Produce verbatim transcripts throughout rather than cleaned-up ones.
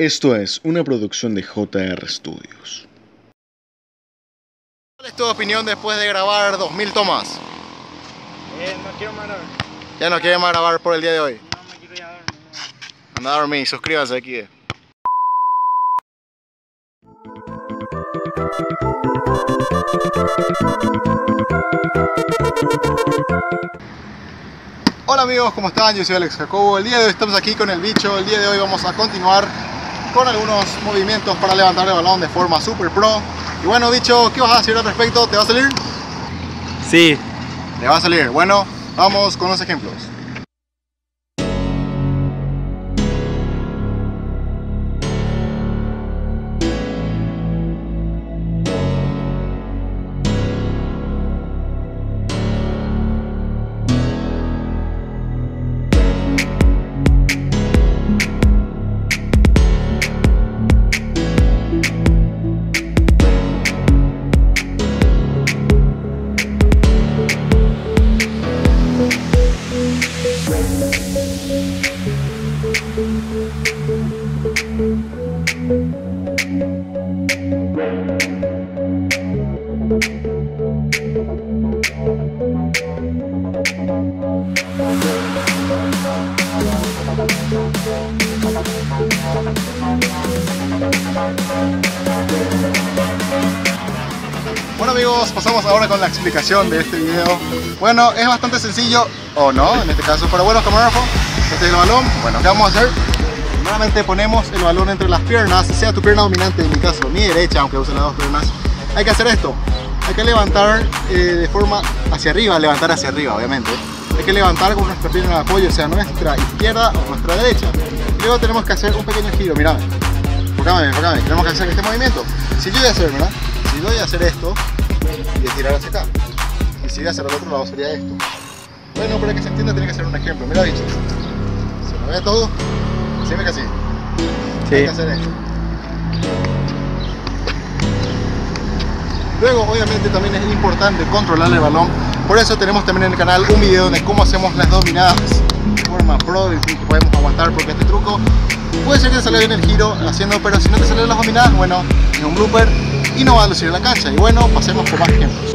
Esto es una producción de J R Studios. ¿Cuál es tu opinión después de grabar dos mil tomas? Eh, no quiero más grabar. ¿Ya no quieres más grabar por el día de hoy? No, me quiero ir a dormir. Anda a dormir, suscríbase aquí. Eh. Hola amigos, ¿cómo están? Yo soy Alex Jacobo. El día de hoy estamos aquí con El Bicho. El día de hoy vamos a continuar con algunos movimientos para levantar el balón de forma super pro. Y bueno, Bicho, ¿qué vas a decir al respecto? ¿Te va a salir? Sí. ¿Te va a salir? Bueno, vamos con los ejemplos. Bueno amigos, pasamos ahora con la explicación de este video. Bueno, es bastante sencillo, o no, en este caso, pero bueno, camarógrafo, este es el balón. Bueno, ¿qué vamos a hacer? Nuevamente ponemos el balón entre las piernas, sea tu pierna dominante, en mi caso, mi derecha, aunque usen las dos piernas. Hay que hacer esto, hay que levantar eh, de forma hacia arriba, levantar hacia arriba, obviamente. Hay que levantar con nuestra pierna de apoyo, sea nuestra izquierda o nuestra derecha. Luego tenemos que hacer un pequeño giro, mirá, enfócame, enfócame, tenemos que hacer este movimiento. Si yo voy a hacer, ¿verdad? Si yo voy a hacer esto, voy a tirar hacia acá. Y si voy a hacer al otro lado, sería esto. Bueno, para que se entienda, tiene que ser un ejemplo, mirá, Bicho. Se me ve todo, siempre que así. Sí. Hay que hacer esto. Luego, obviamente, también es importante controlar el balón. Por eso tenemos también en el canal un video de cómo hacemos las dominadas de forma pro, y que podemos aguantar, porque este truco puede ser que te salga bien el giro haciendo, pero si no te salen las dominadas, bueno, es un blooper y no va a lucir en la cancha. Y bueno, pasemos con más ejemplos.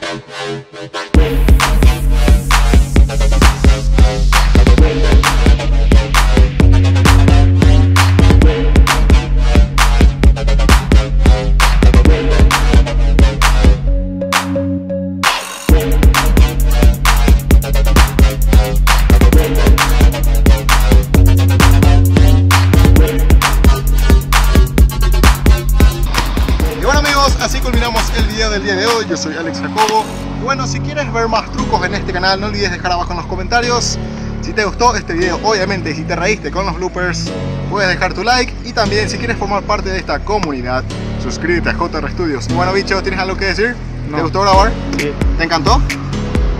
Así culminamos el video del día de hoy. Yo soy Alex Jacobo. Y bueno, si quieres ver más trucos en este canal, no olvides dejar abajo en los comentarios. Si te gustó este video, obviamente, y si te reíste con los bloopers, puedes dejar tu like. Y también, si quieres formar parte de esta comunidad, suscríbete a J R Studios. Y bueno, Bicho, ¿tienes algo que decir? No. ¿Te gustó grabar? Sí. ¿Te encantó?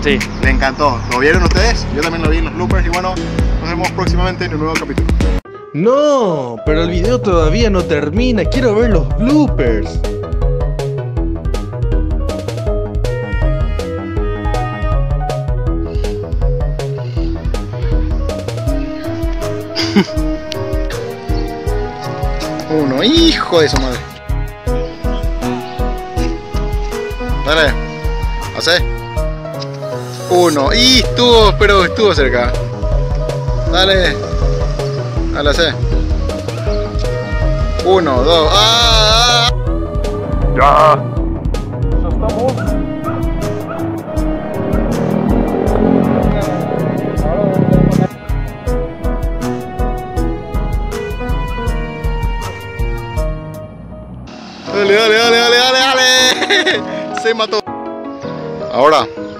Sí. ¿Te encantó? ¿Lo vieron ustedes? Yo también lo vi en los bloopers. Y bueno, nos vemos próximamente en un nuevo capítulo. No, pero el video todavía no termina. Quiero ver los bloopers. Uno, hijo de su madre. Dale, hace. Uno, y estuvo, pero estuvo cerca. Dale, dale, hace. Uno, dos, ¡ah! ¡Ya! Dale, dale, dale, dale, dale, dale. Se mató. Ahora.